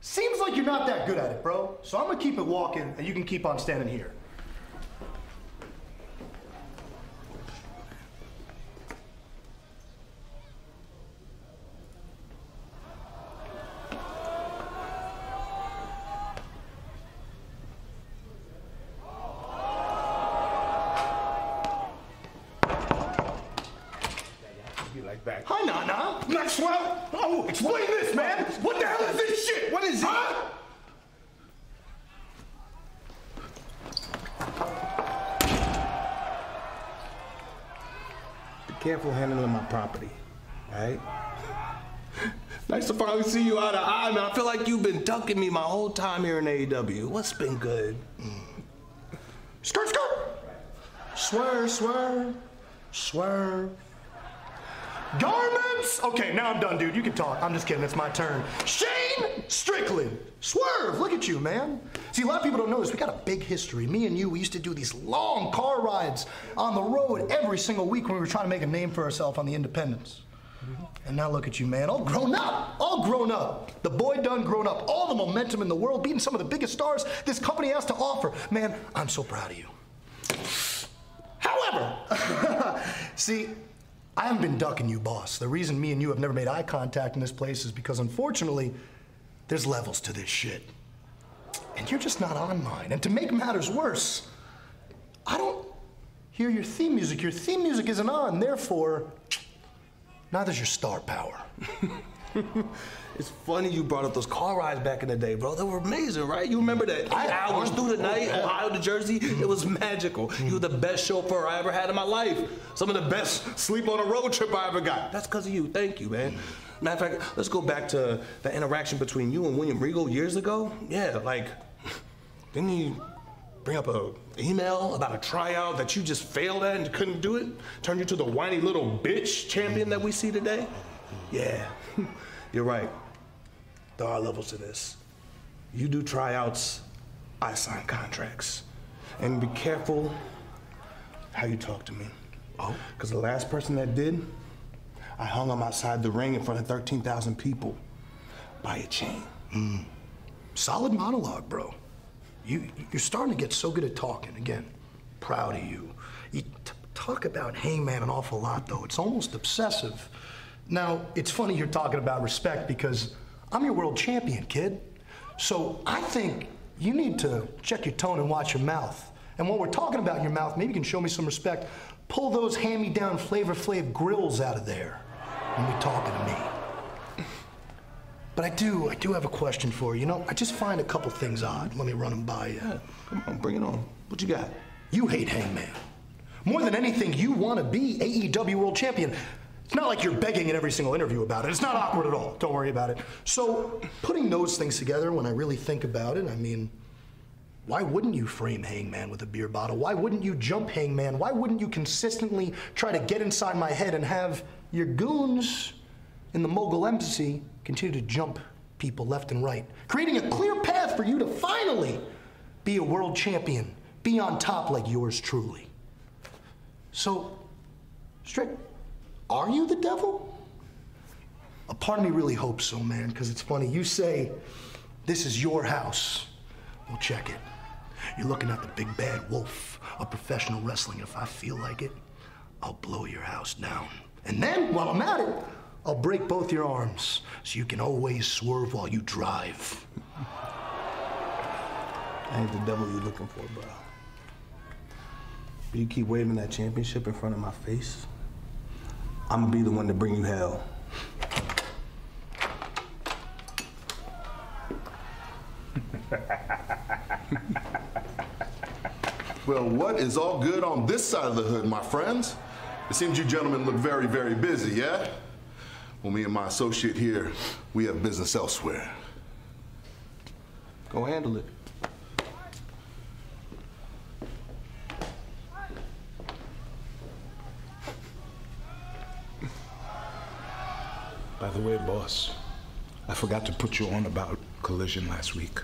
Seems like you're not that good at it, bro. So I'm gonna keep it walking, and you can keep on standing here. Hi, Nana. Maxwell. Oh, explain this, man. What the hell is this shit? What is it? Huh? Be careful handling my property, all right? Nice to finally see you eye to eye, man. I feel like you've been ducking me my whole time here in AEW. What's been good? Skirt, skirt. Swerve, swerve, swerve. Garments? Okay, now I'm done, dude. You can talk. I'm just kidding. It's my turn. Shane Strickland. Swerve, look at you, man. See, a lot of people don't know this. We got a big history. Me and you, we used to do these long car rides on the road every single week when we were trying to make a name for ourselves on the independents. And now look at you, man. All grown up. All grown up. The boy done grown up. All the momentum in the world, beating some of the biggest stars this company has to offer. Man, I'm so proud of you. However, see, I haven't been ducking you, boss. The reason me and you have never made eye contact in this place is because, unfortunately, there's levels to this shit. And you're just not on mine. And to make matters worse, I don't hear your theme music. Your theme music isn't on, therefore, neither's your star power. It's funny you brought up those car rides back in the day, bro. They were amazing, right? You remember that? 8 hours through the night, Ohio to Jersey, it was magical. You were the best chauffeur I ever had in my life. Some of the best sleep on a road trip I ever got. That's because of you. Thank you, man. Matter of fact, let's go back to the interaction between you and William Regal years ago. Yeah, like, didn't you bring up an email about a tryout that you just failed at and couldn't do it? Turned you to the whiny little bitch champion that we see today? Yeah. You're right. There are levels to this. You do tryouts, I sign contracts. And be careful how you talk to me. Oh? Because the last person that did, I hung him outside the ring in front of 13,000 people by a chain. Mm. Solid monologue, bro. You're starting to get so good at talking. Again, proud of you. You talk about Hangman an awful lot, though. It's almost obsessive. Now, it's funny you're talking about respect because I'm your world champion, kid. So I think you need to check your tone and watch your mouth. And while we're talking about your mouth, maybe you can show me some respect. Pull those hand-me-down Flavor Flav grills out of there when you're talking to me. But I do have a question for you. You know, I just find a couple things odd. Let me run them by you. Yeah, come on, bring it on. What you got? You hate Hangman. More than anything, you want to be AEW world champion. It's not like you're begging in every single interview about it. It's not awkward at all. Don't worry about it. So putting those things together, when I really think about it, I mean, why wouldn't you frame Hangman with a beer bottle? Why wouldn't you jump Hangman? Why wouldn't you consistently try to get inside my head and have your goons in the Mogul Embassy continue to jump people left and right, creating a clear path for you to finally be a world champion, be on top like yours truly? So, Strick, are you the devil? A part of me really hopes so, man, because it's funny. You say, this is your house. Well, check it. You're looking at the big bad wolf of professional wrestling. If I feel like it, I'll blow your house down. And then, while I'm at it, I'll break both your arms so you can always swerve while you drive. I ain't the devil you're looking for, bro. But you keep waving that championship in front of my face, I'm gonna be the one to bring you hell. Well, what is all good on this side of the hood, my friends? It seems you gentlemen look very, very busy, yeah? Well, me and my associate here, we have business elsewhere. Go handle it. By the way, boss, I forgot to put you on about Collision last week.